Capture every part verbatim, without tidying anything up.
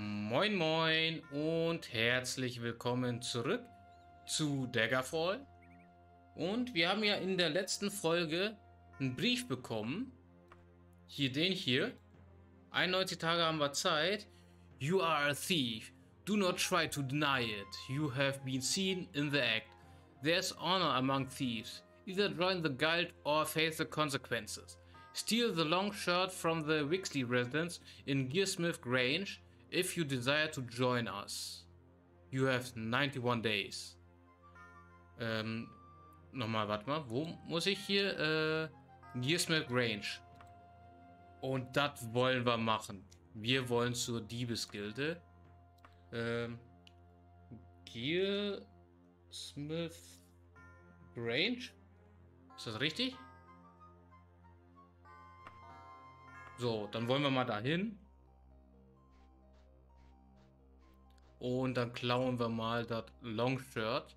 Moin moin und herzlich willkommen zurück zu Daggerfall. Und wir haben ja in der letzten Folge einen Brief bekommen. Hier, den hier. einundneunzig Tage haben wir Zeit. You are a thief. Do not try to deny it. You have been seen in the act. There's honor among thieves. Either join the guild or face the consequences. Steal the long shirt from the Wixley residence in Gearsmith Grange. If you desire to join us, you have einundneunzig days. Ähm, nochmal, warte mal, wo muss ich hier? Äh, Gismet Grange. Und das wollen wir machen. Wir wollen zur Diebesgilde. Ähm, Gearsmith Grange? Ist das richtig? So, dann wollen wir mal dahin. Und dann klauen wir mal das Longshirt.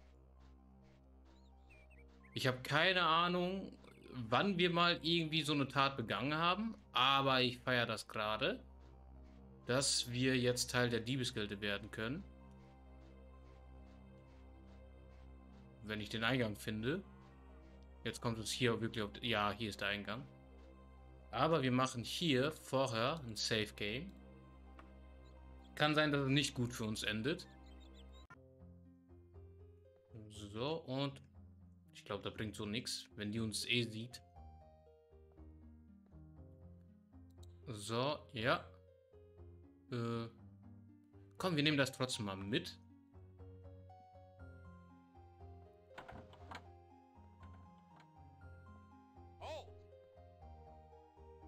Ich habe keine Ahnung, wann wir mal irgendwie so eine Tat begangen haben. Aber ich feiere das gerade, dass wir jetzt Teil der Diebesgilde werden können. Wenn ich den Eingang finde. Jetzt kommt uns hier wirklich auf... Ja, hier ist der Eingang. Aber wir machen hier vorher ein Safe Game. Kann sein, dass es nicht gut für uns endet. So, und ich glaube, da bringt so nichts, wenn die uns eh sieht. So, ja. Äh, komm, wir nehmen das trotzdem mal mit.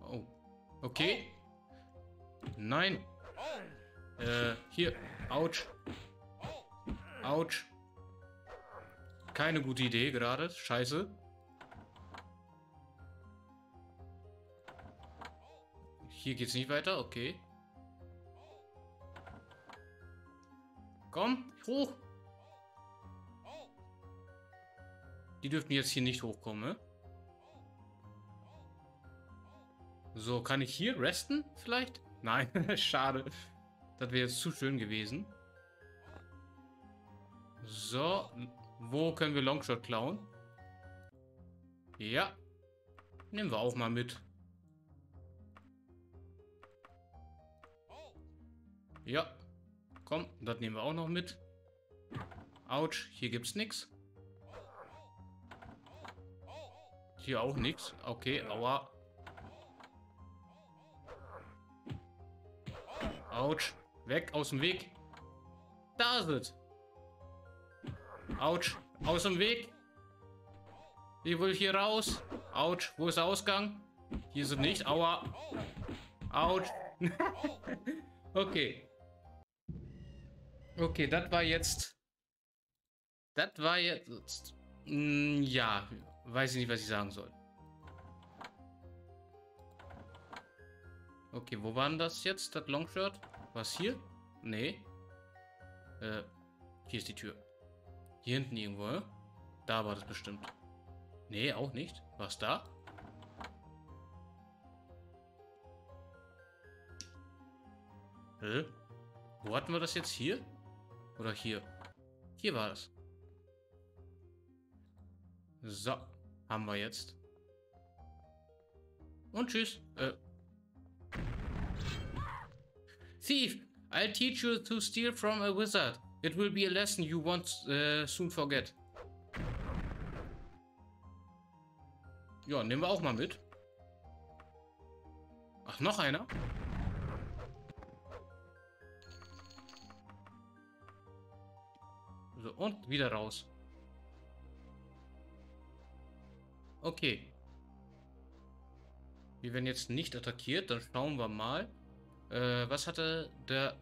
Oh. Okay. Nein. Äh, hier. Autsch. Autsch. Keine gute Idee gerade. Scheiße. Hier geht's nicht weiter. Okay. Komm, hoch. Die dürften jetzt hier nicht hochkommen, ne? So, kann ich hier resten vielleicht? Nein, schade. Das wäre jetzt zu schön gewesen. So, wo können wir Longshot klauen? Ja, nehmen wir auch mal mit. Ja, komm, das nehmen wir auch noch mit. Autsch, hier gibt's nichts. Hier auch nichts. Okay, aua. Autsch. Weg, aus dem Weg. Da ist es. Autsch, aus dem Weg. Ich will hier raus. Autsch, wo ist der Ausgang? Hier sind nicht. Aua. Autsch. Okay. Okay, das war jetzt... Das war jetzt... Ja, weiß ich nicht, was ich sagen soll. Okay, wo war denn das jetzt, das Longshirt? Was hier? Nee. Äh, hier ist die Tür. Hier hinten irgendwo, ne? Da war das bestimmt. Nee, auch nicht. Was da? Hä? Wo hatten wir das jetzt? Hier? Oder hier? Hier war das. So. Haben wir jetzt. Und tschüss. Äh. Thief, I'll teach you to steal from a wizard. It will be a lesson you won't uh, soon forget. Ja, nehmen wir auch mal mit. Ach, noch einer? So, und wieder raus. Okay. Wir werden jetzt nicht attackiert, dann schauen wir mal. Äh, was hatte der...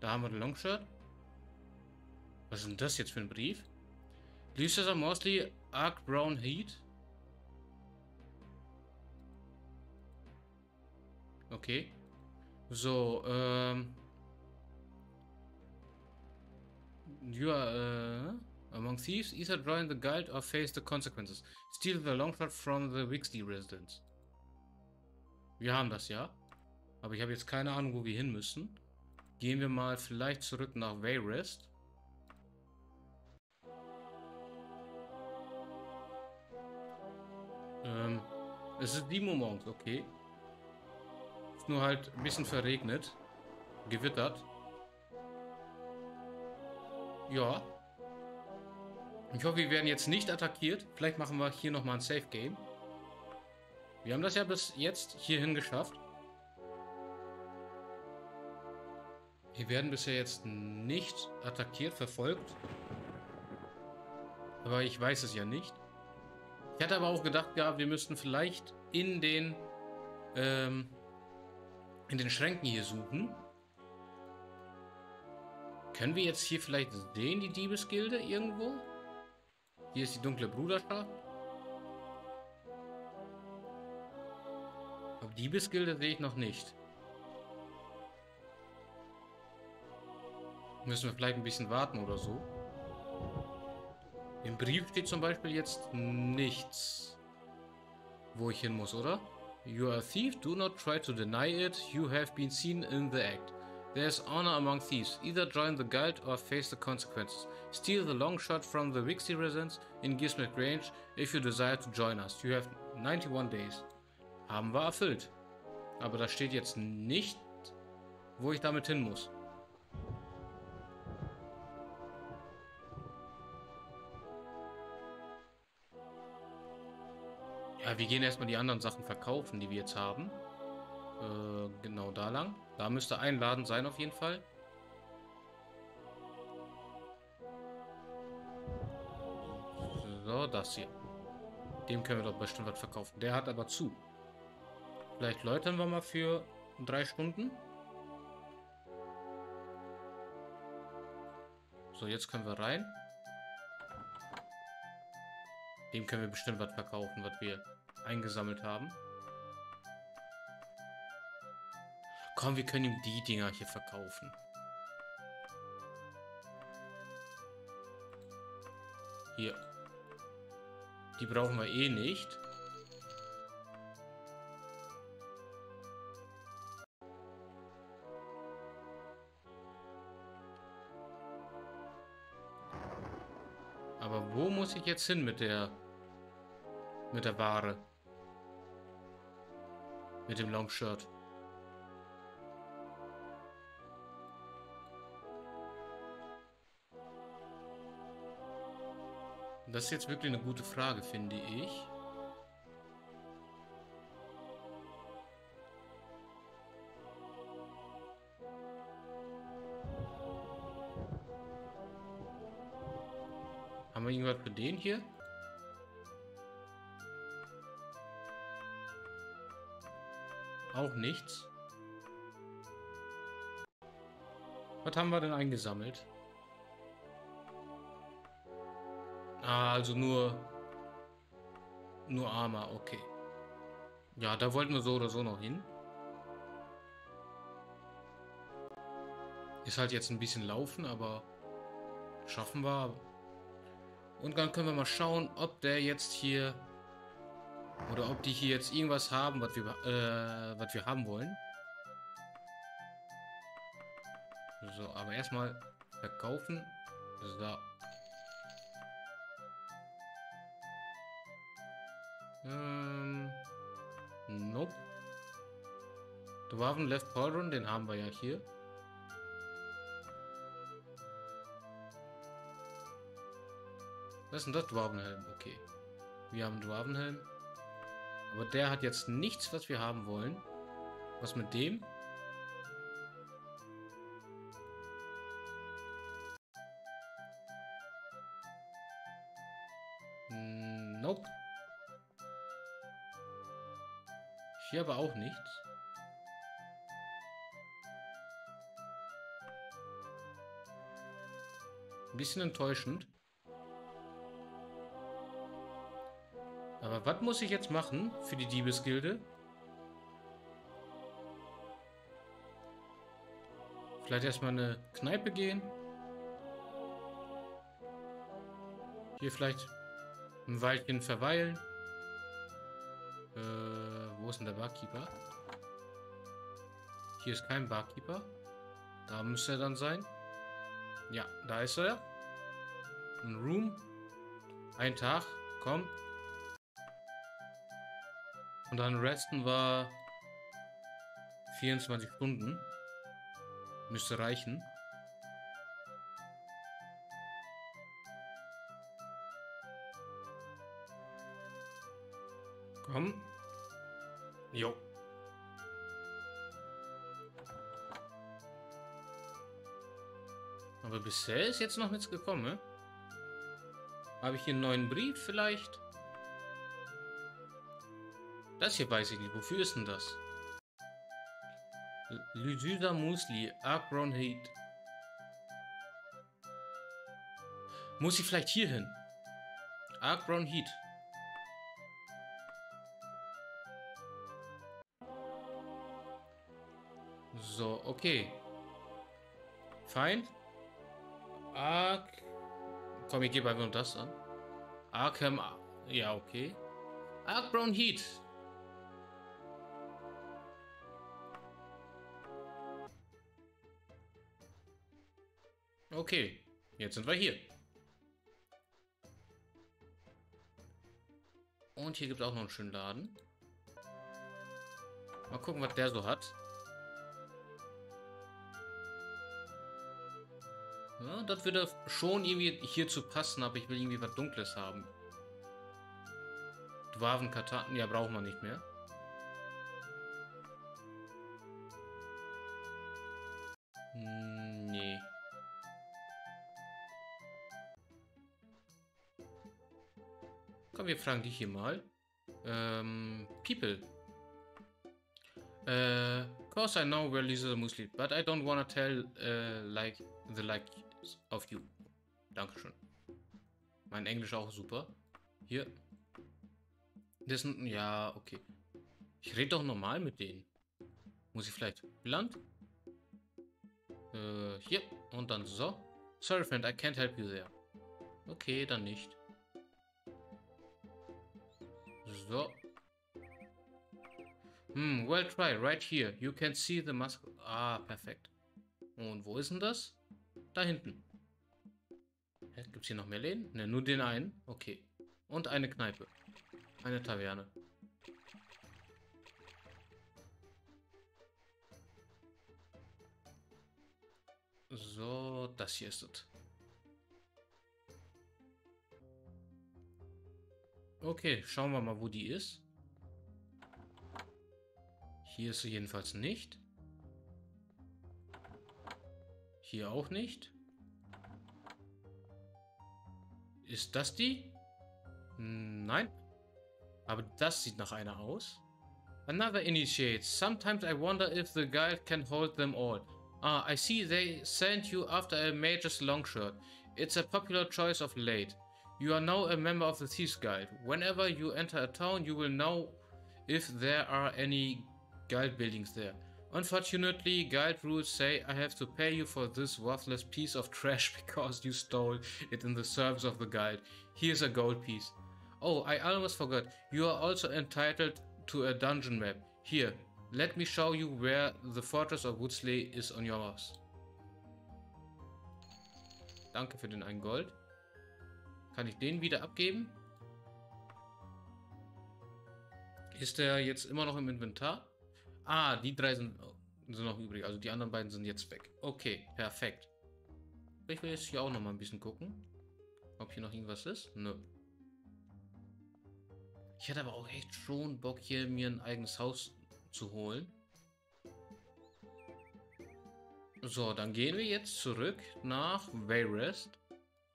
Da haben wir den Longshirt. Was ist denn das jetzt für ein Brief? Blue Sister Morsley, Arcbrown Heat. Okay. So, ähm... You are, uh, among thieves, either join the guild or face the consequences. Steal the Longshirt from the Wixley Residence. Wir haben das, ja? Aber ich habe jetzt keine Ahnung, wo wir hin müssen. Gehen wir mal vielleicht zurück nach Wayrest. Ähm, es ist die Moment, okay. Ist nur halt ein bisschen verregnet. Gewittert. Ja. Ich hoffe, wir werden jetzt nicht attackiert. Vielleicht machen wir hier nochmal ein Safe Game. Wir haben das ja bis jetzt hierhin geschafft. Wir werden bisher jetzt nicht attackiert, verfolgt. Aber ich weiß es ja nicht. Ich hatte aber auch gedacht gehabt, wir müssten vielleicht in den ähm, in den Schränken hier suchen. Können wir jetzt hier vielleicht sehen, die Diebesgilde irgendwo? Hier ist die dunkle Bruderschaft. Aber Diebesgilde sehe ich noch nicht. Müssen wir vielleicht ein bisschen warten oder so. Im Brief steht zum Beispiel jetzt nichts, wo ich hin muss, oder? You are a thief, do not try to deny it. You have been seen in the act. There is honor among thieves. Either join the guild or face the consequences. Steal the long shot from the Wixie residence in Gearsmith Grange if you desire to join us. You have einundneunzig days. Haben wir erfüllt. Aber da steht jetzt nicht, wo ich damit hin muss. Wir gehen erstmal die anderen Sachen verkaufen, die wir jetzt haben. Äh, genau da lang. Da müsste ein Laden sein auf jeden Fall. So, das hier. Dem können wir doch bestimmt was verkaufen. Der hat aber zu. Vielleicht läutern wir mal für drei Stunden. So, jetzt können wir rein. Dem können wir bestimmt was verkaufen, was wir eingesammelt haben. Komm, wir können ihm die Dinger hier verkaufen. Hier. Die brauchen wir eh nicht. Aber wo muss ich jetzt hin mit der mit der Ware? Mit dem Longshirt. Das ist jetzt wirklich eine gute Frage, finde ich. Haben wir irgendwas für den hier? Auch nichts. Was haben wir denn eingesammelt? Ah, also nur nur Armer, okay. Ja, da wollten wir so oder so noch hin. Ist halt jetzt ein bisschen laufen, aber schaffen wir. Und dann können wir mal schauen, ob der jetzt hier oder ob die hier jetzt irgendwas haben, was wir, äh, was wir haben wollen. So, aber erstmal verkaufen. So. Ähm, nope. Dwarven Left Pauldron, den haben wir ja hier. Was ist denn das? Dwarvenhelm, okay. Wir haben einen Dwarvenhelm. Aber der hat jetzt nichts, was wir haben wollen. Was mit dem? Nope. Hier aber auch nichts. Ein bisschen enttäuschend. Aber was muss ich jetzt machen für die Diebesgilde? Vielleicht erstmal eine Kneipe gehen. Hier vielleicht im Waldchen verweilen. Äh, wo ist denn der Barkeeper? Hier ist kein Barkeeper. Da müsste er dann sein. Ja, da ist er. Ein Room. Ein Tag. Komm. Und dann resten war vierundzwanzig Stunden. Müsste reichen. Komm. Jo. Aber bisher ist jetzt noch nichts gekommen. Ne? Habe ich hier einen neuen Brief vielleicht? Das hier weiß ich nicht. Wofür ist denn das? Lucida Muesli, Arcbrown Heat. Muss ich vielleicht hier hin? Arcbrown Heat. So, okay. Fein. Ark. Komm, ich gebe einfach nur das an. Arkham. Ja, okay. Arcbrown Heat. Okay, jetzt sind wir hier. Und hier gibt es auch noch einen schönen Laden. Mal gucken, was der so hat. Ja, das würde schon irgendwie hierzu passen, aber ich will irgendwie was Dunkles haben. Dwarven-Kataten, ja, brauchen wir nicht mehr. Nee. Komm, wir fragen dich hier mal. Ähm, People. Äh, cause I know where Lisa Muesli, but I don't wanna tell, äh, like, the like... Auf you. Dankeschön. Mein Englisch auch super. Hier. Das sind. Ja, okay. Ich rede doch normal mit denen. Muss ich vielleicht. Land? Äh, hier. Und dann so. Sorry, friend, I can't help you there. Okay, dann nicht. So. Hm, well try. Right here. You can see the mask. Ah, perfekt. Und wo ist denn das? Da hinten. Gibt es hier noch mehr Läden? Ne, nur den einen. Okay. Und eine Kneipe. Eine Taverne. So, das hier ist es. Okay, schauen wir mal, wo die ist. Hier ist sie jedenfalls nicht. Hier auch nicht. Ist das die? Nein. Aber das sieht nach einer aus. Another initiate. Sometimes I wonder if the guide can hold them all. Ah, I see they sent you after a mage's longshirt. It's a popular choice of late. You are now a member of the Thieves Guild. Whenever you enter a town, you will know if there are any guild buildings there. Unfortunately, guide rules say I have to pay you for this worthless piece of trash because you stole it in the service of the guide. Here's a gold piece. Oh, I almost forgot. You are also entitled to a dungeon map. Here, let me show you where the fortress of Woodsley is on your house. Danke für den einen Gold. Kann ich den wieder abgeben? Ist der jetzt immer noch im Inventar? Ah, die drei sind, sind noch übrig. Also die anderen beiden sind jetzt weg. Okay, perfekt. Ich will jetzt hier auch noch mal ein bisschen gucken. Ob hier noch irgendwas ist? Nö. Ich hätte aber auch echt schon Bock, hier mir ein eigenes Haus zu holen. So, dann gehen wir jetzt zurück nach Wayrest.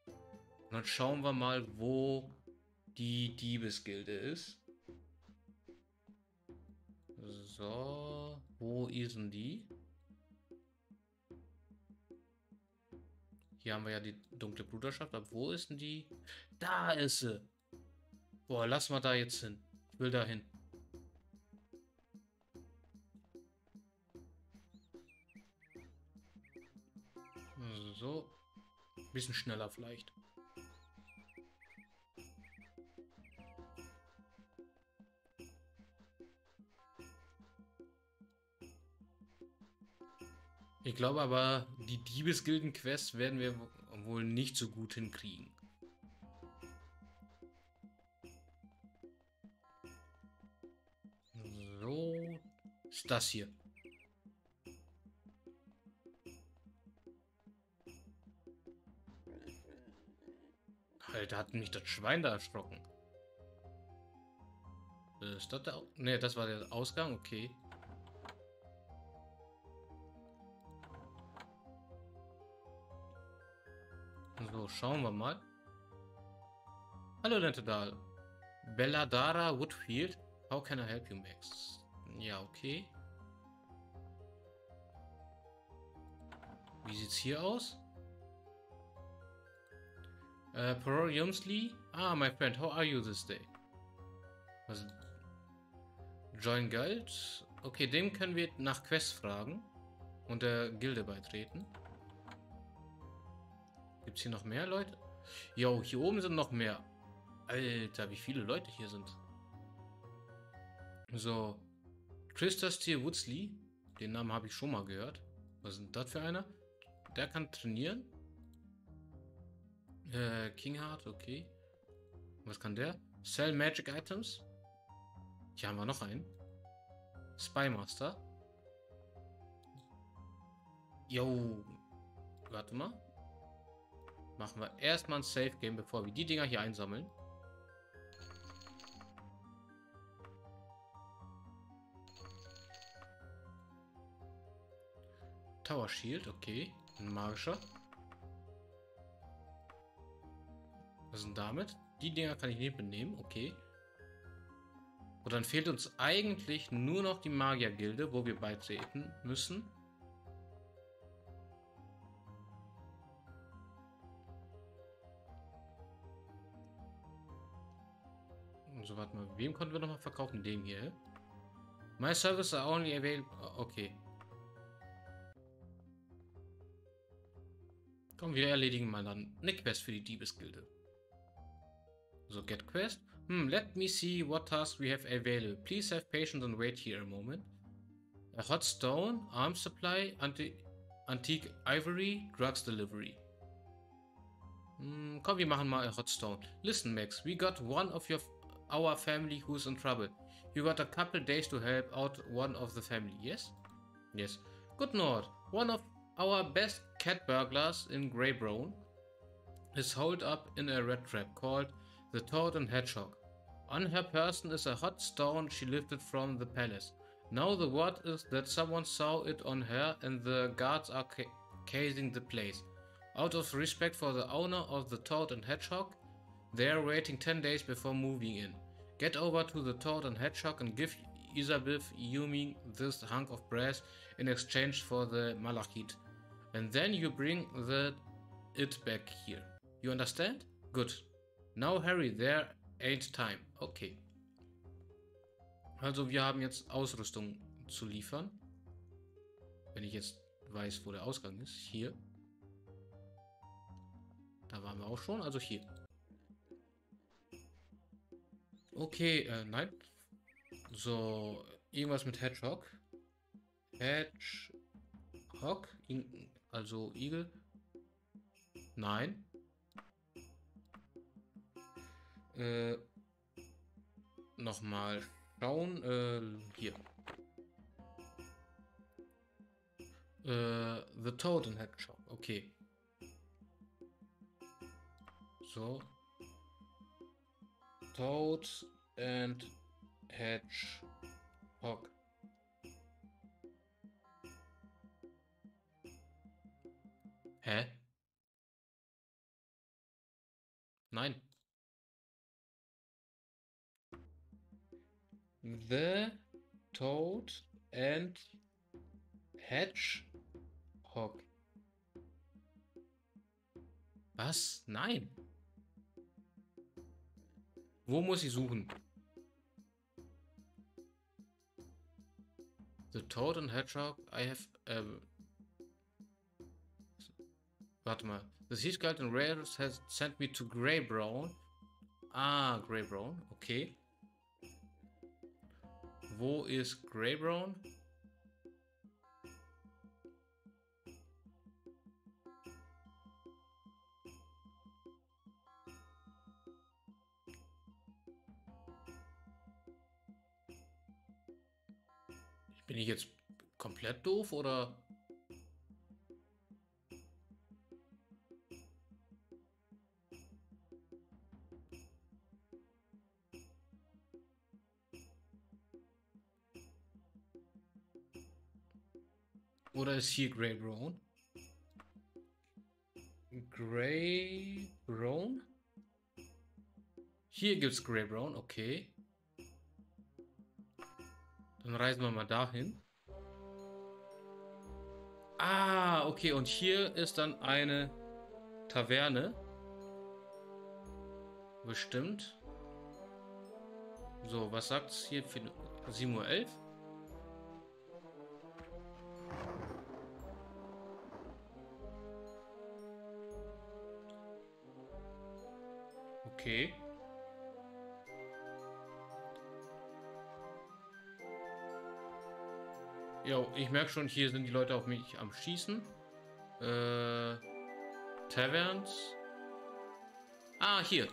Und dann schauen wir mal, wo die Diebesgilde ist. So, wo ist denn die? Hier haben wir ja die dunkle Bruderschaft, aber wo ist denn die? Da ist sie! Boah, lass mal da jetzt hin. Ich will da hin. So. Ein bisschen schneller vielleicht. Ich glaube aber, die Diebesgilden-Quest werden wir wohl nicht so gut hinkriegen. So, ist das hier. Alter, hat mich das Schwein da erschrocken. Ist das der... Ne, das war der Ausgang, okay. So, schauen wir mal. Hallo, Lente Dahl. Bella Dara, Woodfield. How can I help you, Max? Ja, okay. Wie sieht's hier aus? Uh, Pro Yumsley? Ah, my friend, how are you this day? Also, Join Guild? Okay, dem können wir nach Quest fragen und der Gilde beitreten. Gibt's hier noch mehr Leute? Jo, hier oben sind noch mehr. Alter, wie viele Leute hier sind. So, Christostier Woodsley. Den Namen habe ich schon mal gehört. Was ist denn das für einer? Der kann trainieren. Äh, Kingheart, okay. Was kann der? Sell Magic Items. Hier haben wir noch einen. Spymaster. Jo. Warte mal. Machen wir erstmal ein Safe Game, bevor wir die Dinger hier einsammeln. Tower Shield, okay. Ein magischer. Was ist denn damit? Die Dinger kann ich nicht mitnehmen, okay. Und dann fehlt uns eigentlich nur noch die Magiergilde, wo wir beitreten müssen. Und so, warte mal, wem konnten wir nochmal verkaufen? Dem hier. My service are only available. Okay. Komm, wir erledigen mal dann eine Quest für die Diebesgilde. So, get quest. Hmm, let me see what tasks we have available. Please have patience and wait here a moment. A hot stone, arms supply, anti antique ivory, drugs delivery. Hmm, komm, wir machen mal a hot stone. Listen, Max, we got one of your our family who's in trouble. You got a couple days to help out one of the family, yes? Yes. Good Lord, one of our best cat burglars in Graybrown is holed up in a rat trap called the Toad and Hedgehog. On her person is a hot stone she lifted from the palace. Now the word is that someone saw it on her and the guards are ca casing the place. Out of respect for the owner of the Toad and Hedgehog, they are waiting ten days before moving in. Get over to the Toad and Hedgehog and give Isabeth Yuming this hunk of brass in exchange for the malachite. And then you bring the it back here. You understand? Good. Now Harry, there ain't time. Okay. Also wir haben jetzt Ausrüstung zu liefern. Wenn ich jetzt weiß, wo der Ausgang ist. Hier. Da waren wir auch schon. Also hier. Okay, äh, nein. So, irgendwas mit Hedgehog. Hedgehog? Also Igel? Nein. Äh, nochmal schauen. Äh, hier. Äh, The Toad and Hedgehog. Okay. So. Toad and Hedgehog. Hä? Nein. The Toad and Hedgehog. Was? Nein. Wo muss ich suchen? The Toad and Hedgehog. I have. Ähm, warte mal. The Heat Guild and Wayrest has sent me to Graybrown. Ah, Graybrown. Okay. Wo ist Graybrown? Bin ich jetzt komplett doof oder? Oder ist hier Graybrown? Graybrown? Hier gibt's Graybrown, okay. Dann reisen wir mal dahin. Ah, okay, und hier ist dann eine Taverne. Bestimmt. So, was sagt's hier für sieben Uhr elf? Okay. Jo, ich merke schon, hier sind die Leute auf mich am Schießen. Äh, Taverns. Ah, hier.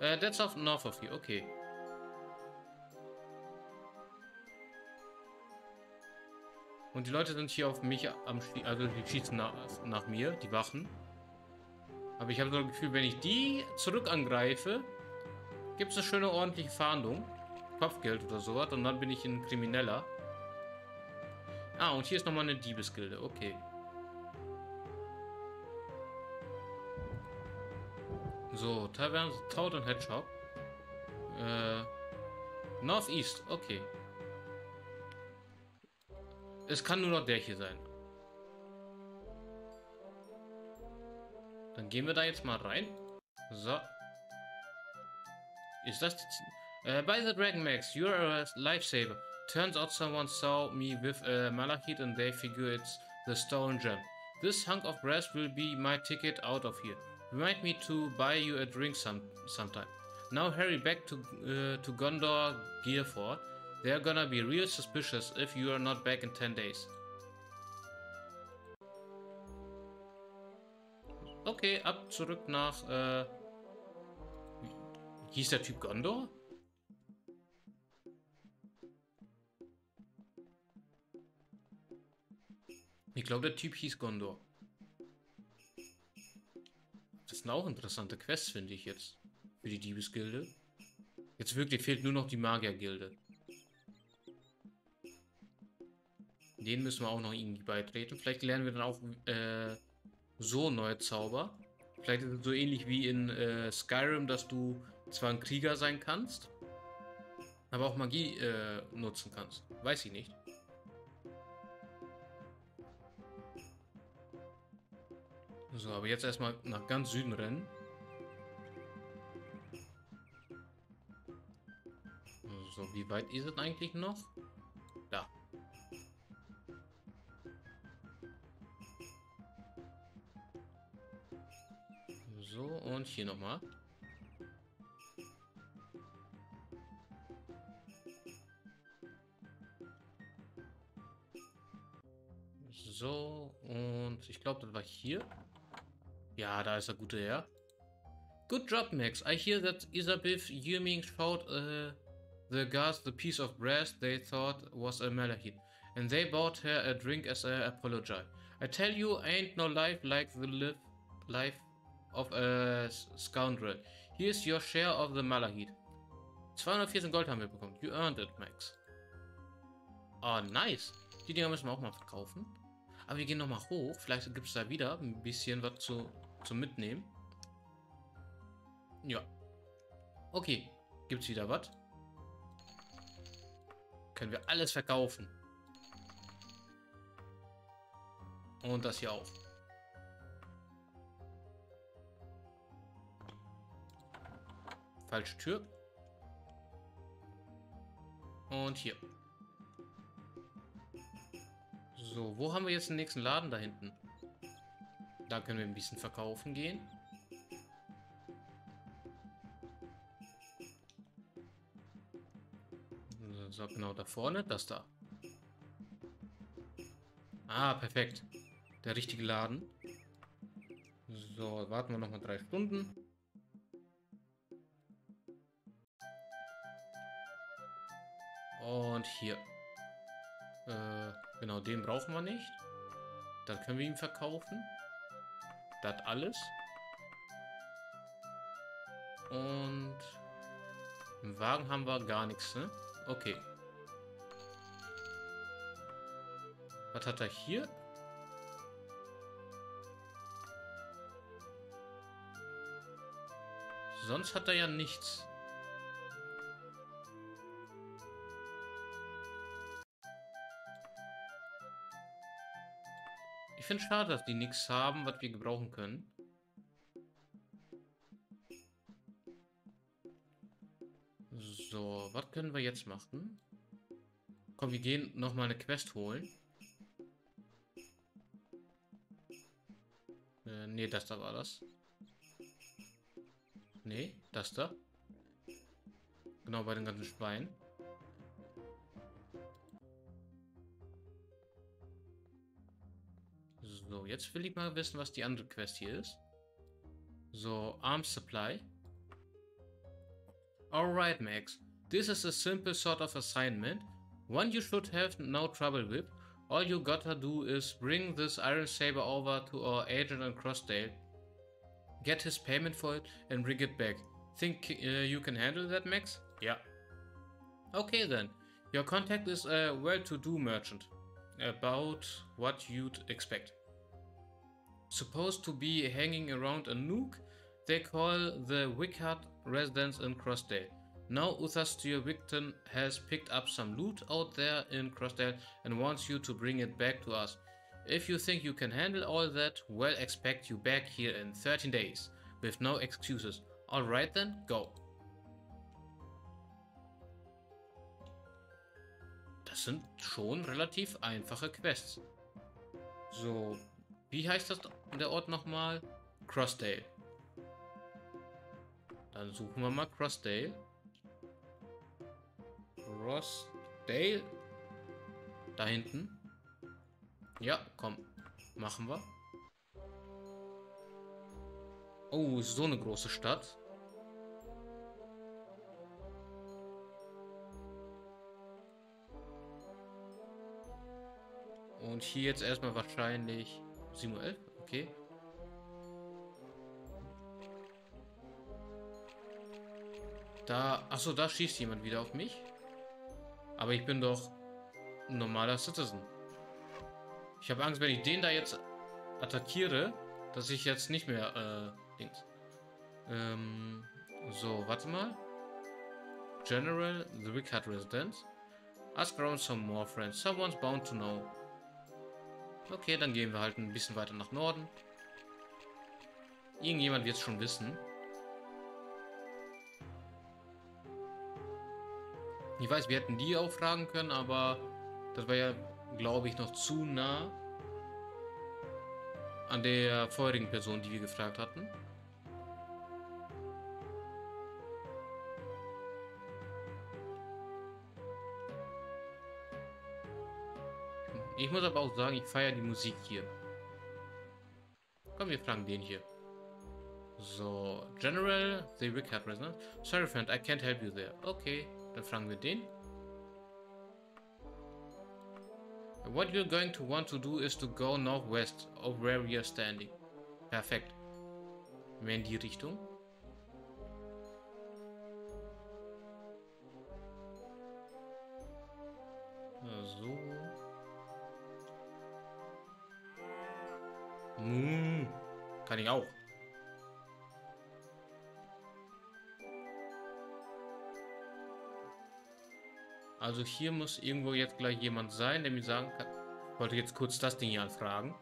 Äh, that's off north of here, okay. Und die Leute sind hier auf mich am Schießen, also die schießen nach, nach mir, die Wachen. Aber ich habe so das Gefühl, wenn ich die zurück angreife, gibt es eine schöne ordentliche Fahndung. Kopfgeld oder sowas. Und dann bin ich ein Krimineller. Ah, und hier ist nochmal eine Diebesgilde. Okay. So, Tavern, Toad und Hedgehog. Äh, Northeast. Okay. Es kann nur noch der hier sein. Dann gehen wir da jetzt mal rein. So. Ist das die... Uh, by the Dragon Max, you are a lifesaver. Turns out someone saw me with a malachite and they figure it's the stolen gem. This hunk of brass will be my ticket out of here. Remind me to buy you a drink some sometime. Now hurry back to, uh, to Gondor Gearford. They're gonna be real suspicious if you are not back in ten days. Okay, ab zurück nach, äh, hieß der Typ Gondor? Ich glaube, der Typ hieß Gondor. Das sind auch interessante Quests, finde ich jetzt. Für die Diebesgilde. Jetzt wirklich fehlt nur noch die Magiergilde. Den müssen wir auch noch irgendwie beitreten. Vielleicht lernen wir dann auch, äh, so neue Zauber. Vielleicht ist es so ähnlich wie in äh, Skyrim, dass du zwar ein Krieger sein kannst, aber auch Magie äh, nutzen kannst. Weiß ich nicht. So, aber jetzt erstmal nach ganz Süden rennen. So, wie weit ist es eigentlich noch? Da. So, und hier nochmal. So, und ich glaube, das war hier. Ja, da ist der gute Herr. Good job, Max. I hear that Isabeth Yuming showed uh, the guards the piece of brass they thought was a malachite. And they bought her a drink as I apologize. I tell you, ain't no life like the live life of a scoundrel. Here's your share of the malachite. zweihundertvierzehn Gold haben wir bekommen. You earned it, Max. Oh, nice. Die Dinger müssen wir auch mal verkaufen. Aber wir gehen nochmal hoch. Vielleicht gibt es da wieder ein bisschen was zu, zu mitnehmen. Ja. Okay. Gibt es wieder was? Können wir alles verkaufen. Und das hier auch. Falsche Tür. Und hier. So, wo haben wir jetzt den nächsten Laden da hinten? Da können wir ein bisschen verkaufen gehen. So, genau da vorne, das da. Ah, perfekt. Der richtige Laden. So, warten wir nochmal drei Stunden. Und hier. Äh, genau, den brauchen wir nicht. Dann können wir ihn verkaufen. Das alles. Und im Wagen haben wir gar nichts, ne? Okay. Was hat er hier? Sonst hat er ja nichts. Ich finde es schade, dass die nichts haben, was wir gebrauchen können. So, was können wir jetzt machen? Komm, wir gehen nochmal eine Quest holen. Äh, nee, das da war das. Nee, das da. Genau, bei den ganzen Schweinen. So, jetzt will ich mal wissen, was die andere Quest hier ist. So, Arms Supply. Alright, Max. This is a simple sort of assignment. One you should have no trouble with. All you gotta do is bring this iron saber over to our agent in Crossdale. Get his payment for it and bring it back. Think uh, you can handle that, Max? Yeah. Okay then. Your contact is a well-to-do merchant. About what you'd expect. Supposed to be hanging around a nook they call the Wicked Residence in Crossdale. Now Uthas Tyr Wichten has picked up some loot out there in Crossdale and wants you to bring it back to us. If you think you can handle all that, well, expect you back here in thirteen days, with no excuses. Alright then, go. Das sind schon relativ einfache Quests. So, wie heißt das der Ort nochmal? Crossdale. Dann suchen wir mal Crossdale. Crossdale. Da hinten. Ja, komm. Machen wir. Oh, so eine große Stadt. Und hier jetzt erstmal wahrscheinlich sieben Uhr elf, okay. Da, achso, da schießt jemand wieder auf mich. Aber ich bin doch ein normaler Citizen. Ich habe Angst, wenn ich den da jetzt attackiere, dass ich jetzt nicht mehr, äh, links. Ähm, so, warte mal. General, the Wicked Residence. Ask around some more friends. Someone's bound to know. Okay, dann gehen wir halt ein bisschen weiter nach Norden. Irgendjemand wird es schon wissen. Ich weiß, wir hätten die auch fragen können, aber das war ja, glaube ich, noch zu nah an der vorherigen Person, die wir gefragt hatten. Ich muss aber auch sagen, ich feiere die Musik hier. Komm, wir fragen den hier. So, General, the Wicked Resident. Sorry, friend, I can't help you there. Okay, dann fragen wir den. What you're going to want to do is to go northwest of where we are standing. Perfekt. Mehr in die Richtung. So. Mmh, kann ich auch. Also hier muss irgendwo jetzt gleich jemand sein, der mir sagen kann... Ich wollte jetzt kurz das Ding hier anfragen.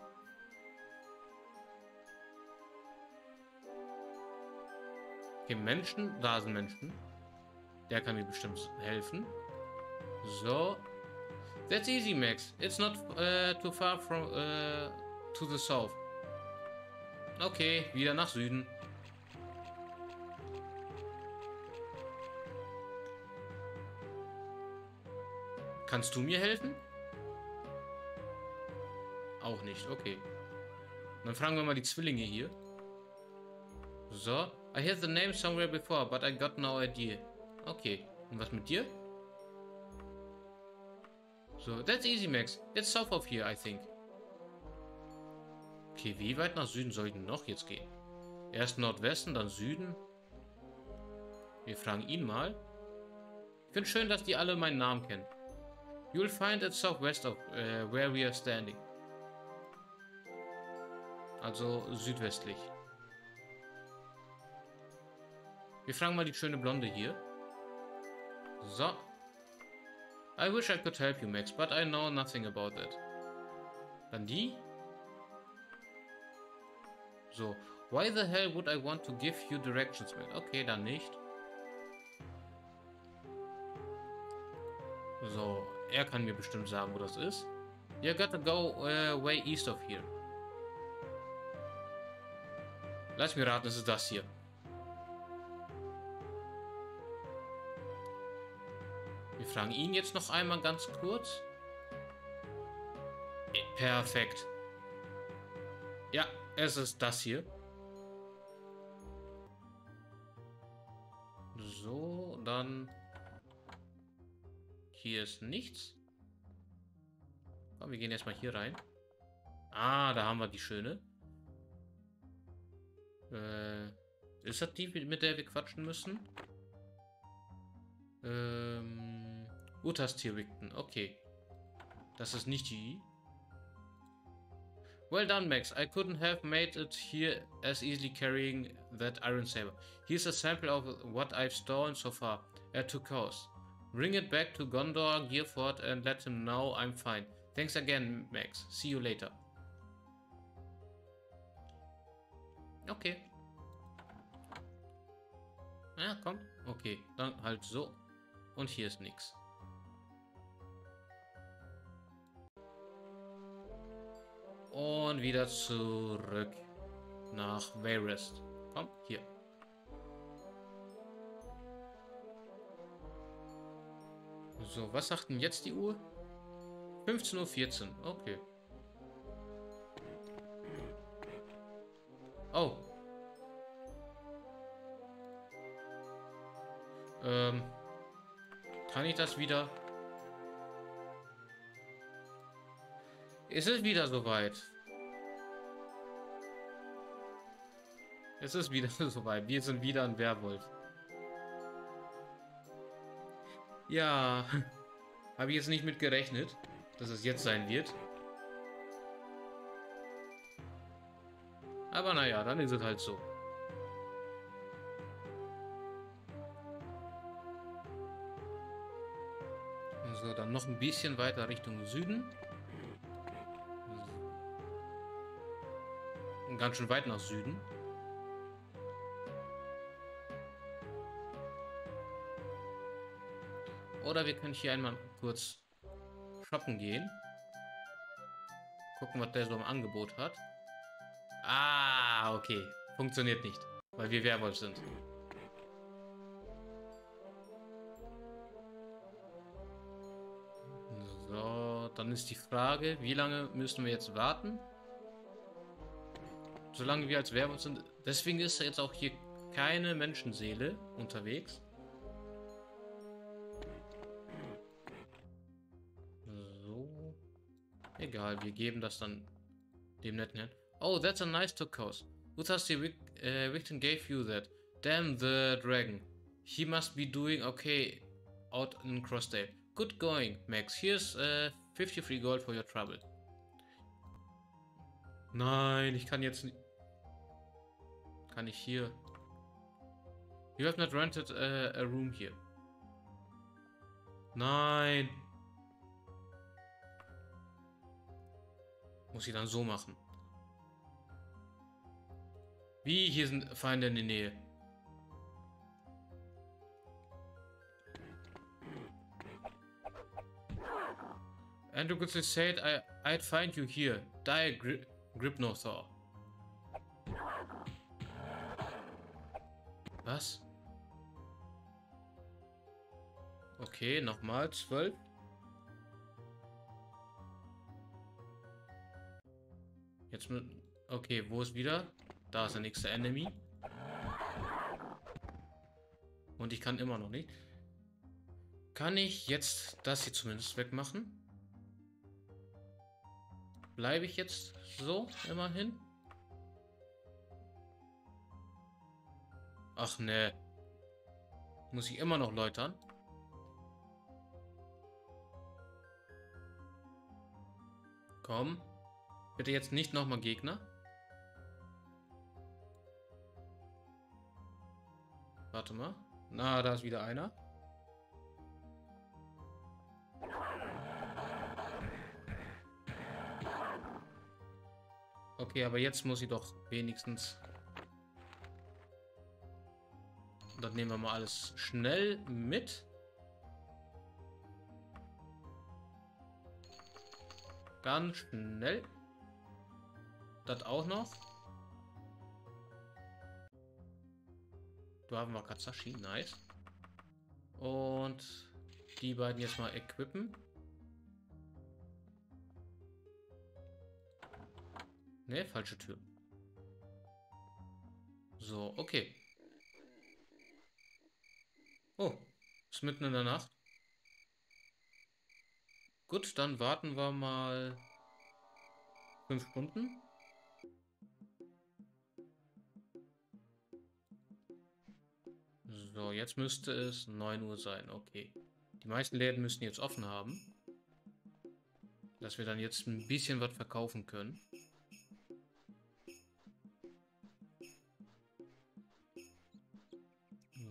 Okay, Menschen. Da sind Menschen. Der kann mir bestimmt helfen. So. That's easy, Max. It's not uh, too far from uh, to the south. Okay, wieder nach Süden. Kannst du mir helfen? Auch nicht, okay. Dann fragen wir mal die Zwillinge hier. So. I heard the name somewhere before, but I got no idea. Okay. Und was mit dir? So, that's easy, Max. That's south of here, I think. Okay, wie weit nach Süden sollten noch jetzt gehen? Erst Nordwesten, dann Süden. Wir fragen ihn mal. Ich finde schön, dass die alle meinen Namen kennen. You'll find it southwest of uh, where we are standing. Also südwestlich. Wir fragen mal die schöne Blonde hier. So. I wish I could help you, Max, but I know nothing about that. Dann die. So. Why the hell would I want to give you directions, Max? Okay, dann nicht. So. Er kann mir bestimmt sagen, wo das ist. You gotta go uh, way east of here. Lass mich raten, es ist das hier. Wir fragen ihn jetzt noch einmal ganz kurz. Perfekt. Ja, es ist das hier. So, dann... Hier ist nichts. Komm, wir gehen erstmal hier rein. Ah, da haben wir die schöne. Äh, ist das die, mit der wir quatschen müssen? Ähm, Uthas Tyr Wichten. Okay. Das ist nicht die. Well done, Max. I couldn't have made it here as easily carrying that iron saber. Here's a sample of what I've stolen so far at two costs. Bring it back to Gondor Gearford and let him know I'm fine. Thanks again, Max. See you later. Okay. Ja, komm. Okay, dann halt so. Und hier ist nichts. Und wieder zurück nach Wayrest. Komm, hier. So, was sagt denn jetzt die Uhr? fünfzehn Uhr vierzehn, okay. Oh. Ähm. Kann ich das wieder? Ist es wieder soweit? Es ist wieder soweit. Wir sind wieder ein Werwolf. Ja, habe ich jetzt nicht mit gerechnet, dass es jetzt sein wird. Aber naja, dann ist es halt so. So, dann noch ein bisschen weiter Richtung Süden. Und ganz schön weit nach Süden. Oder wir können hier einmal kurz shoppen gehen. Gucken, was der so im Angebot hat. Ah, okay. Funktioniert nicht, weil wir Werwolf sind. So, dann ist die Frage, wie lange müssen wir jetzt warten? Solange wir als Werwolf sind. Deswegen ist jetzt auch hier keine Menschenseele unterwegs. Egal, wir geben das dann dem netten Herrn. Oh, that's a nice Tokos. Uthas Tyr Wichten gave you that. Damn the dragon. He must be doing okay out in Crossdale. Good going, Max. Here's uh, fifty-three gold for your trouble. Nein, ich kann jetzt nicht. Kann ich hier. You have not rented a, a room here. Nein. Muss ich dann so machen. Wie, hier sind Feinde in der Nähe. Andrew Goodsley said I, I'd find you here. Die Gri Gripnosor. Was? Okay, nochmal zwölf. Okay, wo ist wieder? Da ist der nächste Enemy. Und ich kann immer noch nicht. Kann ich jetzt das hier zumindest wegmachen? bleibe ich jetzt so immerhin. Ach ne. Muss ich immer noch läutern? Komm. Bitte jetzt nicht nochmal Gegner. Warte mal. Na, da ist wieder einer. Okay, aber jetzt muss ich doch wenigstens... Dann nehmen wir mal alles schnell mit. Ganz schnell. Das auch noch. Da haben wir Katsashi, nice. Und die beiden jetzt mal equippen. Ne, falsche Tür. So, okay. Oh, ist mitten in der Nacht. Gut, dann warten wir mal fünf Stunden. So, jetzt müsste es neun Uhr sein. Okay. Die meisten Läden müssen jetzt offen haben. Dass wir dann jetzt ein bisschen was verkaufen können.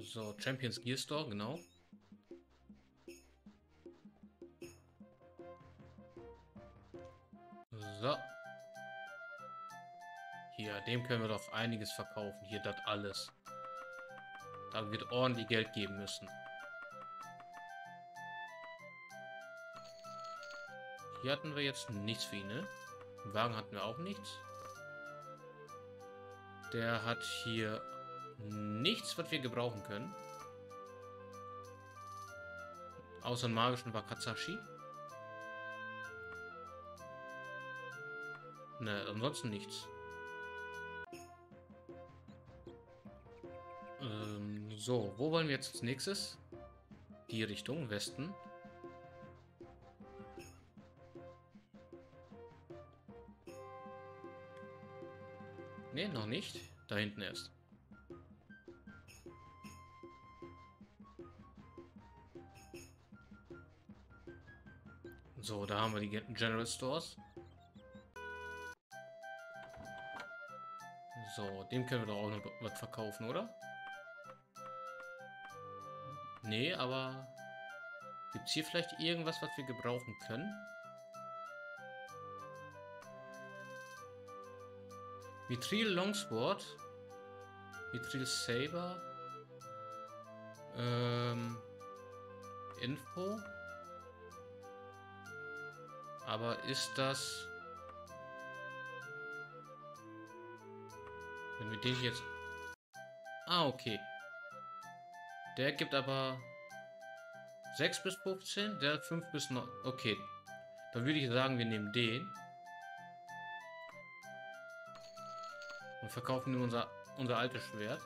So, Champions Gear Store, genau. So. Hier, dem können wir doch einiges verkaufen. Hier, das alles. Da wird ordentlich Geld geben müssen. Hier hatten wir jetzt nichts für ihn, ne? Im Wagen hatten wir auch nichts. Der hat hier... nichts, was wir gebrauchen können. Außer einen magischen Wakizashi. Ne, ansonsten nichts. Ähm, so, wo wollen wir jetzt als nächstes? Die Richtung, Westen. Ne, noch nicht. Da hinten erst. So, da haben wir die General Stores. So, dem können wir doch auch noch was verkaufen, oder? Nee, aber gibt es hier vielleicht irgendwas, was wir gebrauchen können? Mithril Longsword. Mithril Saber. Ähm, Info. Aber ist das... Wenn wir den jetzt... Ah, okay. Der gibt aber sechs bis fünfzehn, der fünf bis neun. Okay. Dann würde ich sagen, wir nehmen den. Und verkaufen ihm unser, unser altes Schwert.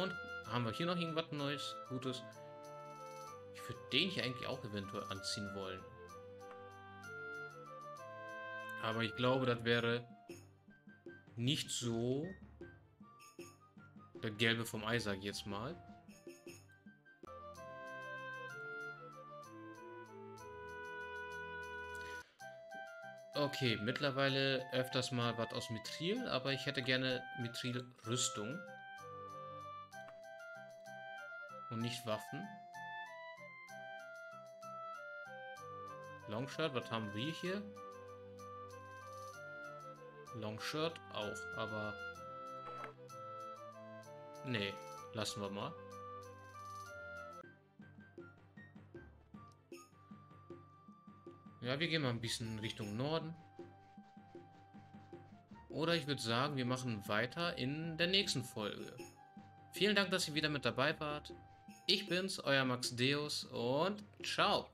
Und haben wir hier noch irgendwas Neues, Gutes? Ich würde den hier eigentlich auch eventuell anziehen wollen. Aber ich glaube, das wäre nicht so der Gelbe vom Ei, sage ich jetzt mal. Okay, mittlerweile öfters mal was aus Mithril, aber ich hätte gerne Mithril-Rüstung. Und nicht Waffen. Longshirt, was haben wir hier? Longshirt auch, aber... Nee, lassen wir mal. Ja, wir gehen mal ein bisschen Richtung Norden. Oder ich würde sagen, wir machen weiter in der nächsten Folge. Vielen Dank, dass ihr wieder mit dabei wart. Ich bin's, euer Max Deus und ciao!